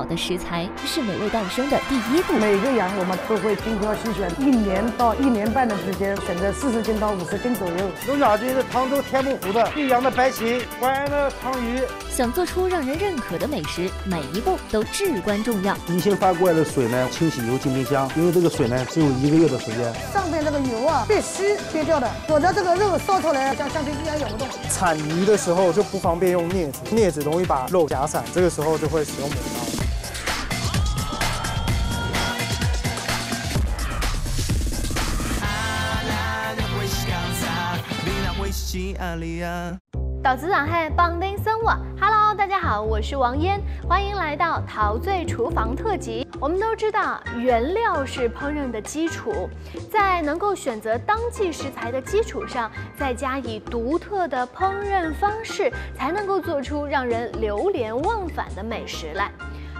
好的食材是美味诞生的第一步。每个羊我们都会精挑细选，1年到1年半的时间，选择40斤到50斤左右。牛小鸡的常州天目湖的对羊的白鳍，淮安的长鱼。想做出让人认可的美食，每一步都至关重要。宜兴发过来的水呢，清洗油进冰箱，因为这个水呢只有1个月的时间。上面这个油啊，被湿憋掉的，我的这个肉烧出来像这一样咬不动。铲鱼的时候就不方便用镊子，镊子容易把肉夹散，这个时候就会使用磨刀。 导子上海帮丁生活 ，Hello， 大家好，我是王嫣，欢迎来到陶醉厨房特辑。我们都知道，原料是烹饪的基础，在能够选择当季食材的基础上，再加以独特的烹饪方式，才能够做出让人流连忘返的美食来。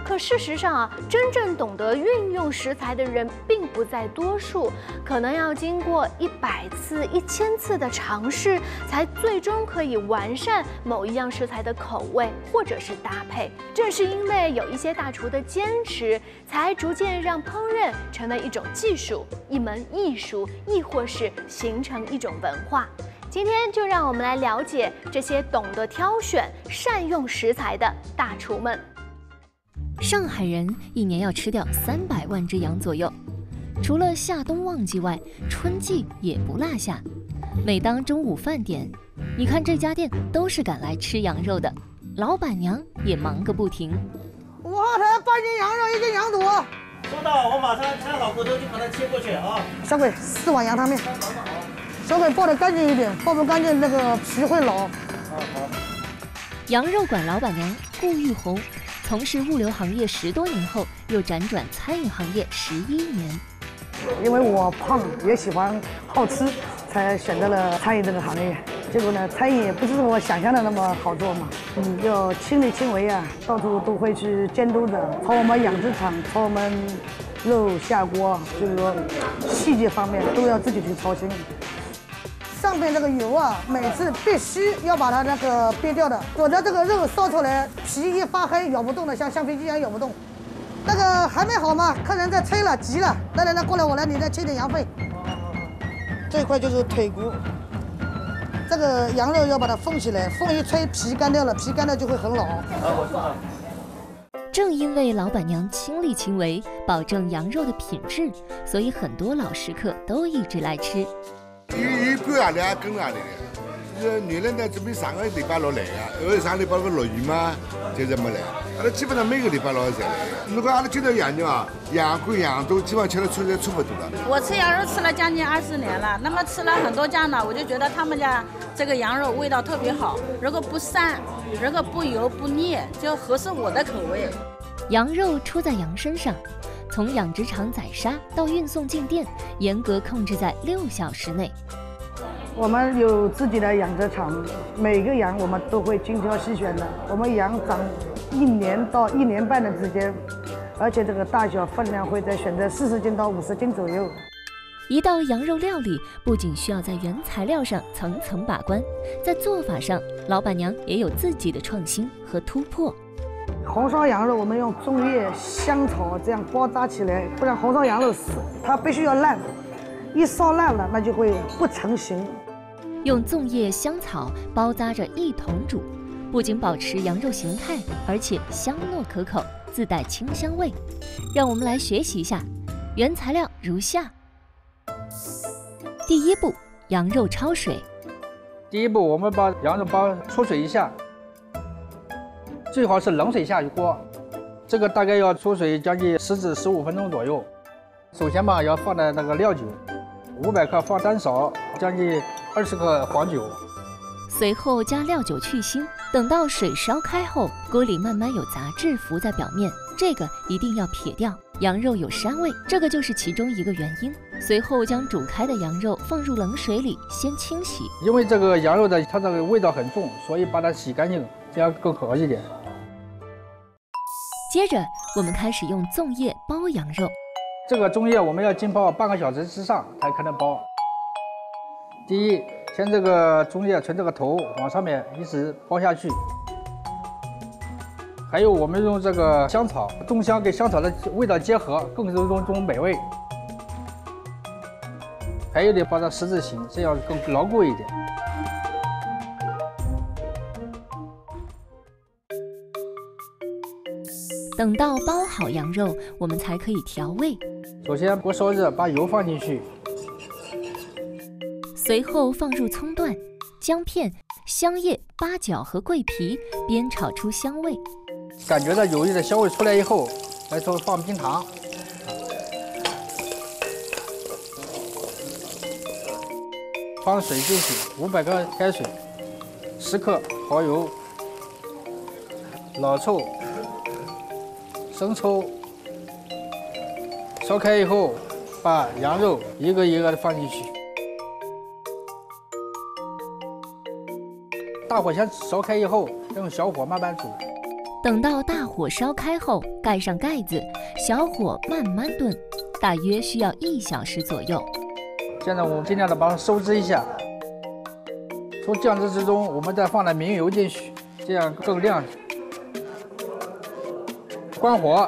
可事实上啊，真正懂得运用食材的人并不在多数，可能要经过100次、1000次的尝试，才最终可以完善某一样食材的口味或者是搭配。正是因为有一些大厨的坚持，才逐渐让烹饪成为一种技术、一门艺术，亦或是形成一种文化。 今天就让我们来了解这些懂得挑选、善用食材的大厨们。 上海人一年要吃掉300万只羊左右，除了夏冬旺季外，春季也不落下。每当中午饭点，你看这家店都是赶来吃羊肉的，老板娘也忙个不停。5号台8斤羊肉，1斤羊肚。收到，我马上看好骨头就把它切过去啊。小鬼，4碗羊汤面。小鬼爆的干净一点，爆不干净那个皮会老。好。羊肉馆老板娘顾玉红。 从事物流行业10多年后，又辗转餐饮行业11年。因为我胖，也喜欢好吃，才选择了餐饮这个行业。结果呢，餐饮也不是我想象的那么好做嘛，要亲力亲为啊，到处都会去监督的，从我们养殖场，从我们肉下锅，就是说细节方面都要自己去操心。 上边那个油啊，每次必须要把它那个煸掉的，否则这个肉烧出来皮一发黑，咬不动的，像橡皮筋一样咬不动。那个还没好吗？客人在催了，急了，来，过来我来，你再切点羊肺。这块就是腿骨，这个羊肉要把它封起来，封一吹皮干掉了，皮干掉就会很老。正因为老板娘亲力亲为，保证羊肉的品质，所以很多老食客都一直来吃。 半夜来，跟夜来的。原来呢，准备上个礼拜六来的，因为上礼拜不落雨嘛，现在没来。阿拉基本上每个礼拜六才来。如果阿拉今朝羊肉啊，羊骨、羊肚，基本上吃了差不多了。我吃羊肉吃了将近20年了，那么吃了很多家呢，我就觉得他们家这个羊肉味道特别好，然后不膻，然后不油不腻，就合适我的口味。羊肉出在羊身上。 从养殖场宰杀到运送进店，严格控制在6小时内。我们有自己的养殖场，每个羊我们都会精挑细选的。我们羊长1年到1年半的之间，而且这个大小分量会在选择40斤到50斤左右。一道羊肉料理不仅需要在原材料上层层把关，在做法上，老板娘也有自己的创新和突破。 红烧羊肉，我们用粽叶、香草这样包扎起来，不然红烧羊肉它必须要烂，一烧烂了那就会不成形。用粽叶、香草包扎着一同煮，不仅保持羊肉形态，而且香糯可口，自带清香味。让我们来学习一下，原材料如下。第一步，羊肉焯水。第一步，我们把羊肉包焯水一下。 最好是冷水下锅，这个大概要出水将近10至15分钟左右。首先吧，要放在那个料酒，500克放3勺，将近20克黄酒。随后加料酒去腥，等到水烧开后，锅里慢慢有杂质浮在表面，这个一定要撇掉。羊肉有膻味，这个就是其中一个原因。随后将煮开的羊肉放入冷水里，先清洗，因为这个羊肉的它这个味道很重，所以把它洗干净，这样更好一点。 接着，我们开始用粽叶包羊肉。这个粽叶我们要浸泡半个小时之上才可能包。第一，先这个粽叶从这个头往上面一直包下去，还有我们用这个香草，中香跟香草的味道结合，更是一种美味。还有得把它十字形，这样更牢固一点。等到包好羊肉，我们才可以调味。首先锅烧热，把油放进去，随后放入葱段、姜片、香叶、八角和桂皮，煸炒出香味。感觉到有一点香味出来以后，来说放冰糖。放水进去，500克开水，10克蚝油，老抽、生抽，烧开以后，把羊肉一个一个的放进去，大火先烧开以后，用小火慢慢煮。等到大火烧开后，盖上盖子，小火慢慢炖，大约需要1小时左右。 现在我们尽量的把它收汁一下，从酱汁之中，我们再放点明油进去，这样更亮。关火，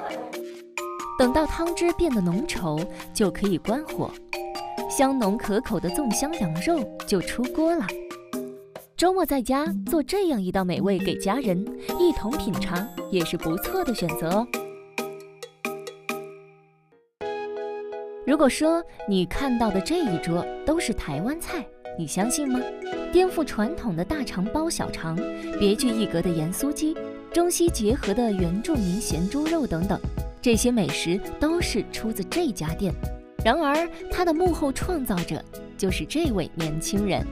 等到汤汁变得浓稠，就可以关火。香浓可口的粽香羊肉就出锅了。周末在家做这样一道美味给家人一同品尝，也是不错的选择哦。 如果说你看到的这一桌都是台湾菜，你相信吗？颠覆传统的大肠包小肠，别具一格的盐酥鸡，中西结合的原住民咸猪肉等等，这些美食都是出自这家店。然而，它的幕后创造者就是这位年轻人。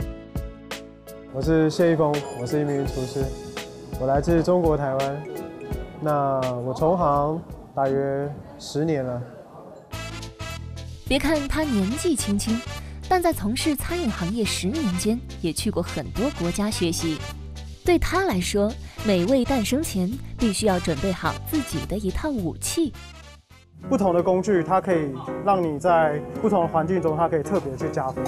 我是谢一峰，我是一名厨师，我来自中国台湾。那我从行大约10年了。 别看他年纪轻轻，但在从事餐饮行业10年间，也去过很多国家学习。对他来说，美味诞生前必须要准备好自己的一套武器。不同的工具，它可以让你在不同的环境中，它可以特别去加分。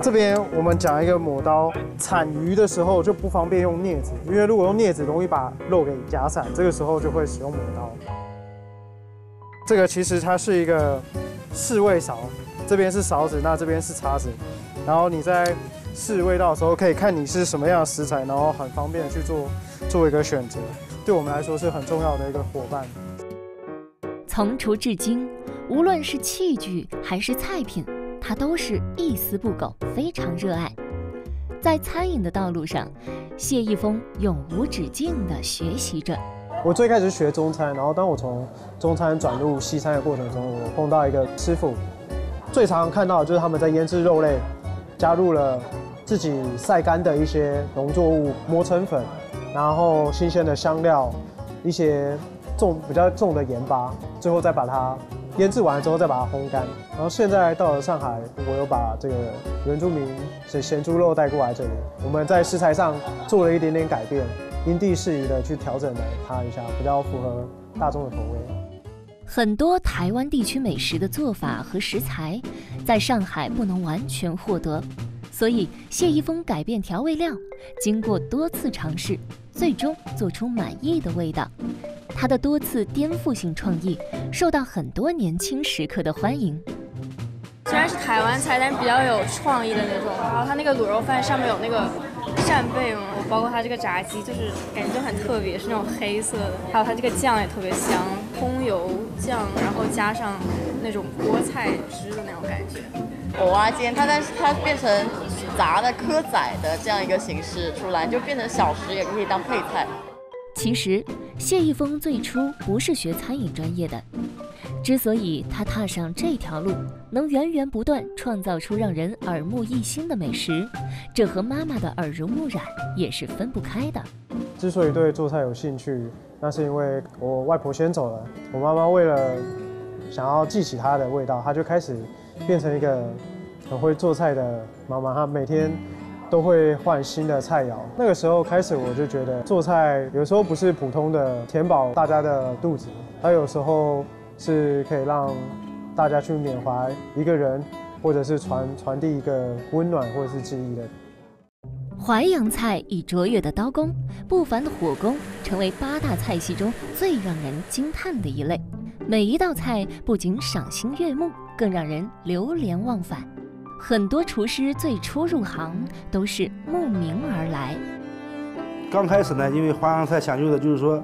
这边我们讲一个抹刀，铲鱼的时候就不方便用镊子，因为如果用镊子容易把肉给夹散，这个时候就会使用抹刀。这个其实它是一个 试味勺，这边是勺子，那这边是叉子。然后你在试味道的时候，可以看你是什么样的食材，然后很方便的去做一个选择。对我们来说是很重要的一个伙伴。从厨至今，无论是器具还是菜品，他都是一丝不苟，非常热爱。在餐饮的道路上，谢一峰永无止境的学习着。 我最开始学中餐，然后当我从中餐转入西餐的过程中，我碰到一个师傅，最常看到的就是他们在腌制肉类，加入了自己晒干的一些农作物，磨成粉，然后新鲜的香料，一些比较重的盐巴，最后再把它腌制完之后再把它烘干。然后现在到了上海，我又把这个原住民咸猪肉带过来这里，我们在食材上做了一点点改变。 因地适宜的去调整它一下，比较符合大众的口味。很多台湾地区美食的做法和食材，在上海不能完全获得，所以谢一峰改变调味料，经过多次尝试，最终做出满意的味道。他的多次颠覆性创意，受到很多年轻食客的欢迎。 虽然是台湾菜，但是比较有创意的那种。然后它那个卤肉饭上面有那个扇贝嘛，包括它这个炸鸡，就是感觉就很特别，是那种黑色的。还有它这个酱也特别香，葱油酱，然后加上那种菠菜汁的那种感觉。藕啊煎，但是它变成炸的蚵仔的这样一个形式出来，就变成小食也可以当配菜。其实谢一峰最初不是学餐饮专业的。 之所以他踏上这条路，能源源不断创造出让人耳目一新的美食，这和妈妈的耳濡目染也是分不开的。之所以对做菜有兴趣，那是因为我外婆先走了，我妈妈为了想要记起她的味道，她就开始变成一个很会做菜的妈妈，她每天都会换新的菜肴。那个时候开始，我就觉得做菜有时候不是普通的填饱大家的肚子，它有时候 是可以让大家去缅怀一个人，或者是传递一个温暖或者是记忆的。淮扬菜以卓越的刀工、不凡的火功，成为八大菜系中最让人惊叹的一类。每一道菜不仅赏心悦目，更让人流连忘返。很多厨师最初入行都是慕名而来。刚开始呢，因为淮扬菜讲究的就是说，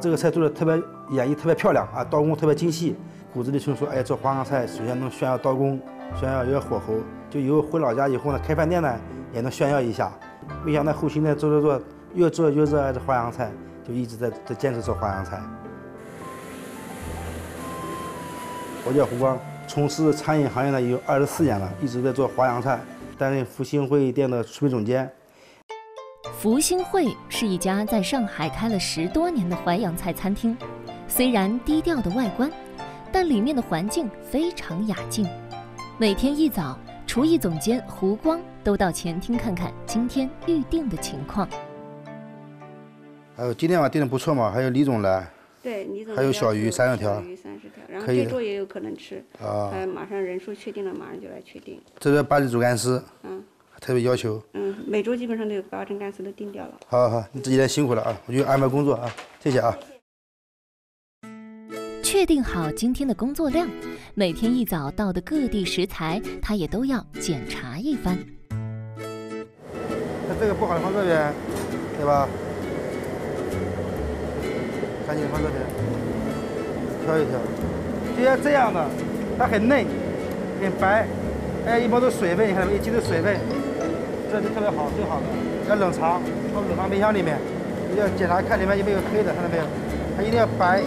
这个菜做的特别演绎特别漂亮啊，刀工特别精细。骨子里就说，哎，做淮扬菜首先能炫耀刀工，炫耀一个火候。就以后回老家以后呢，开饭店呢也能炫耀一下。没想到后期呢，做，越做越热爱这淮扬菜，就一直在坚持做淮扬菜。我叫胡刚，从事餐饮行业呢有24年了，一直在做淮扬菜，担任福星汇店的厨艺总监。福星汇是一家在上海开了10多年的淮扬菜餐厅，虽然低调的外观，但里面的环境非常雅静。每天一早，厨艺总监胡光都到前厅看看今天预定的情况。今天晚定的不错嘛，还有李总来。对，李总还有小鱼30条，然后这桌也有可能吃啊。马上人数确定了，马上就来确定。这边八只主干丝，特别要求。每周基本上都有8只干丝都定掉了。好，你自己来辛苦了啊，我就安排工作啊，谢谢啊。确定好今天的工作量，每天一早到的各地食材，他也都要检查一番。那这个不好的放这边，对吧？赶紧放这边，挑一挑。就像这样的，它很嫩，很白，哎，一包都水分，你看，一斤的水分，这就特别好，最好的。要冷藏，放冷藏冰箱里面，你要检查看里面有没有黑的，看到没有？它一定要白，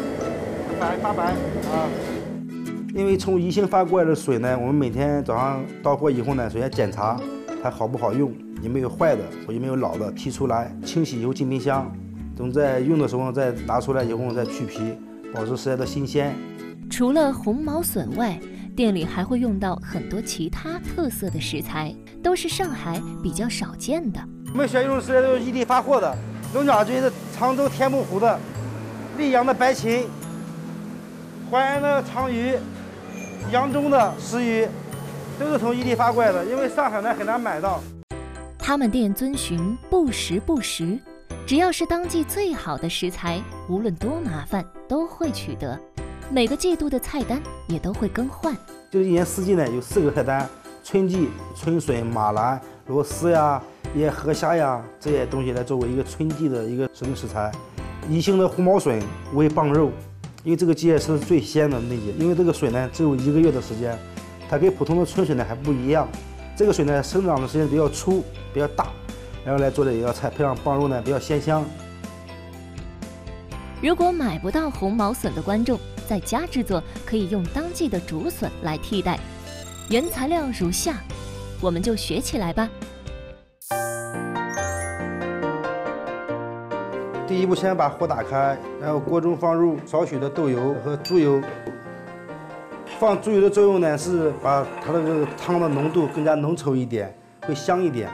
白发白啊。因为从宜兴发过来的水呢，我们每天早上到货以后呢，首先检查它好不好用，有没有坏的，有没有老的，提出来，清洗以后进冰箱。等在用的时候再拿出来以后再去皮，保持食材的新鲜。除了红毛笋外，店里还会用到很多其他特色的食材，都是上海比较少见的。我们选用的食材都是异地发货的，龙角菌是常州天目湖的，溧阳的白琴，淮安的长鱼，扬中的石鱼，都是从异地发过来的，因为上海呢很难买到。他们店遵循不时不食。只要是当季最好的食材，无论多麻烦都会取得。每个季度的菜单也都会更换，就是一年四季呢有4个菜单：春季春笋、马兰、螺丝呀、一些河虾呀这些东西来作为一个春季的一个时令食材。宜兴的红毛笋为棒肉，因为这个季节是最鲜的那季，因为这个笋呢只有1个月的时间，它跟普通的春笋呢还不一样。这个笋呢生长的时间比较粗、比较大。然后来做这一道菜，配上棒肉呢，比较鲜香。如果买不到红毛笋的观众，在家制作可以用当季的竹笋来替代。原材料如下，我们就学起来吧。第一步，先把火打开，然后锅中放入少许的豆油和猪油。放猪油的作用呢，是把它的这个汤的浓度更加浓稠一点，会香一点。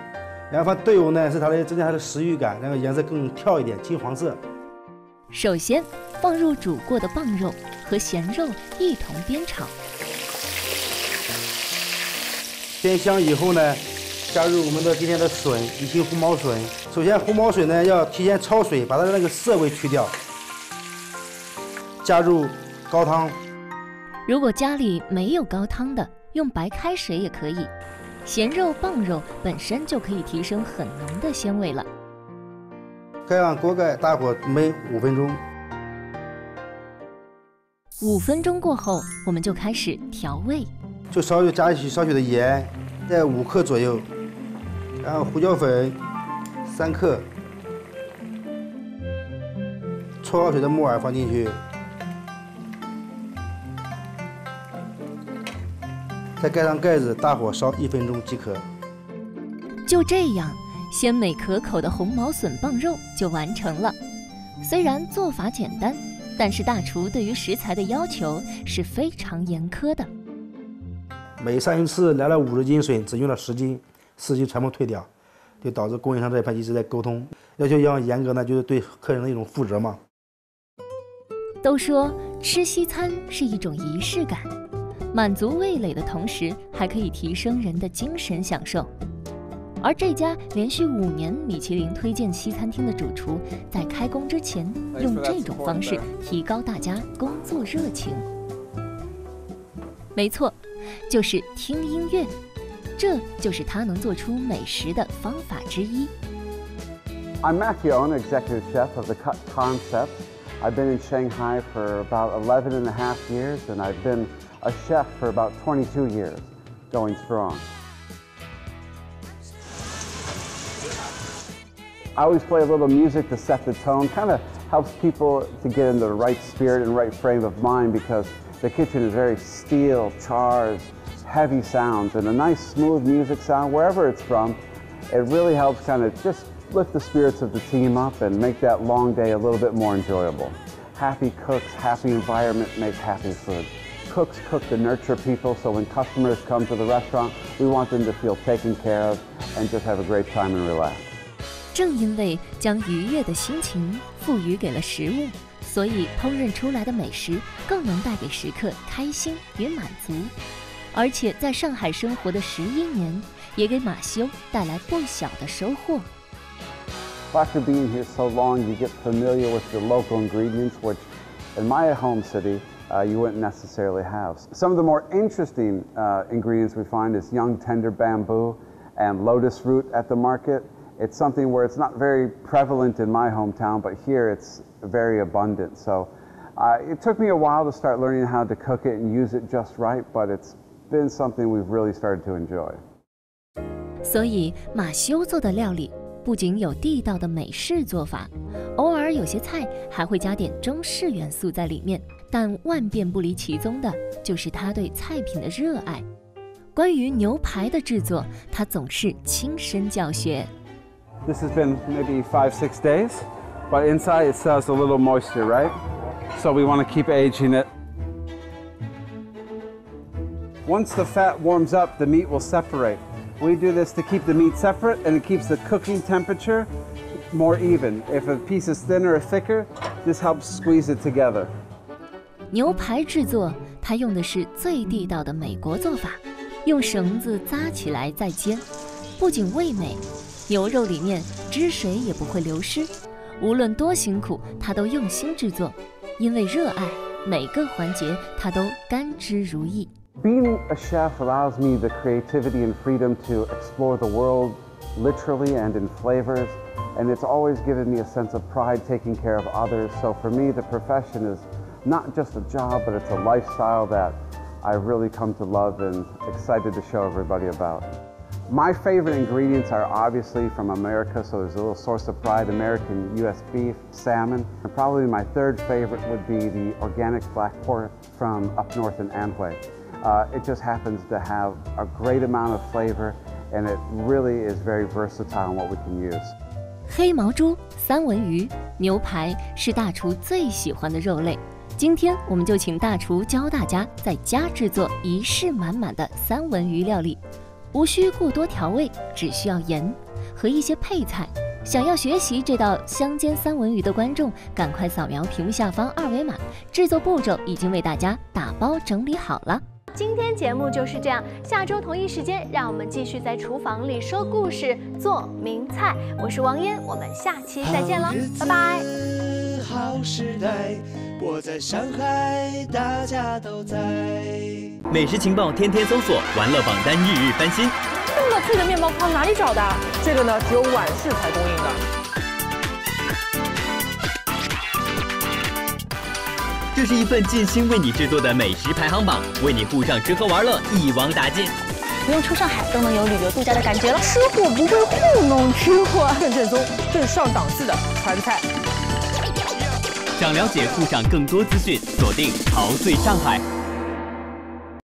然后放豆油呢，是它的增加它的食欲感，然后颜色更跳一点，金黄色。首先放入煮过的棒肉和咸肉一同煸炒，煸香以后呢，加入我们的今天的笋，宜兴红毛笋。首先红毛笋呢要提前焯水，把它的那个涩味去掉。加入高汤，如果家里没有高汤的，用白开水也可以。咸肉、棒肉本身就可以提升很浓的鲜味了。盖上锅盖，大火焖5分钟。5分钟过后，我们就开始调味，就稍许加少许的盐，在5克左右，然后胡椒粉3克，焯好水的木耳放进去，再盖上盖子，大火烧1分钟即可。就这样，鲜美可口的红毛笋棒肉就完成了。虽然做法简单，但是大厨对于食材的要求是非常严苛的。每3次来了50斤笋，只用了10斤，4斤全部退掉，就导致供应商这一盘一直在沟通，要求要严格呢，就是对客人的一种负责嘛。都说吃西餐是一种仪式感。满足味蕾的同时，还可以提升人的精神享受。而这家连续5年米其林推荐西餐厅的主厨，在开工之前用这种方式提高大家工作热情。没错，就是听音乐，这就是他能做出美食的方法之一。I'm Matthew, an executive chef of the Cut Concept. I've been in Shanghai for about 11.5 years, and I've been a chef for about 22 years, going strong. I always play a little music to set the tone. Kind of helps people to get in the right spirit and right frame of mind, because the kitchen is very steel, chars, heavy sounds, and a nice smooth music sound, wherever it's from, it really helps kind of just lift the spirits of the team up and make that long day a little bit more enjoyable. Happy cooks, happy environment makes happy food. Cooks cook to nurture people, so when customers come to the restaurant, we want them to feel taken care of and just have a great time and relax. 正因为将愉悦的心情赋予给了食物，所以烹饪出来的美食更能带给食客开心与满足。而且在上海生活的11年，也给马修带来不小的收获。After being here so long, you get familiar with your local ingredients, which in my home city you wouldn't necessarily have. Some of the more interesting ingredients we find is young tender bamboo and lotus root at the market. It's something where it's not very prevalent in my hometown, but here it's very abundant. So it took me a while to start learning how to cook it and use it just right, but it's been something we've really started to enjoy. 所以马修做的料理不仅有地道的美式做法，偶尔有些菜还会加点中式元素在里面，但万变不离其宗的就是他对菜品的热爱。关于牛排的制作，他总是亲身教学。This has been maybe 5-6 days, but inside it still has a little moisture, right? So we want to keep aging it. Once the fat warms up, the meat will separate. We do this to keep the meat separate, and it keeps the cooking temperature more even. If a piece is thinner or thicker, this helps squeeze it together. 牛排制作，它用的是最地道的美国做法，用绳子扎起来再煎，不仅味美。牛肉里面汁水也不会流失，无论多辛苦，他都用心制作，因为热爱，每个环节他都甘之如饴。Being a chef allows me the creativity and freedom to explore the world literally and in flavors, and it's always given me a sense of pride taking care of others. So for me, the profession is not just a job, but it's a lifestyle that I've really come to love and excited to show everybody about. My favorite ingredients are obviously from America, so there's a little source of pride, American U.S. beef, salmon, and probably my third favorite would be the organic black pork from up north in Anhui. It just happens to have a great amount of flavor, and it really is very versatile in what we can use. 黑毛猪、三文鱼、牛排是大厨最喜欢的肉类。今天我们就请大厨教大家在家制作仪式满满的三文鱼料理。无需过多调味，只需要盐和一些配菜。想要学习这道香煎三文鱼的观众，赶快扫描屏幕下方2维码，制作步骤已经为大家打包整理好了。今天节目就是这样，下周同一时间，让我们继续在厨房里说故事、做名菜。我是王嫣，我们下期再见了，拜拜。好时代，我在上海，大家都在。美食情报天天搜索，玩乐榜单日日翻新。这么脆的面包糠哪里找的？这个呢，只有皖式才供应的。这是一份尽心为你制作的美食排行榜，为你沪上吃喝玩乐一网打尽。不用出上海都能有旅游度假的感觉了。吃货不会糊弄吃货，更正宗、更上档次的川菜。想了解沪上更多资讯，锁定《陶醉上海》。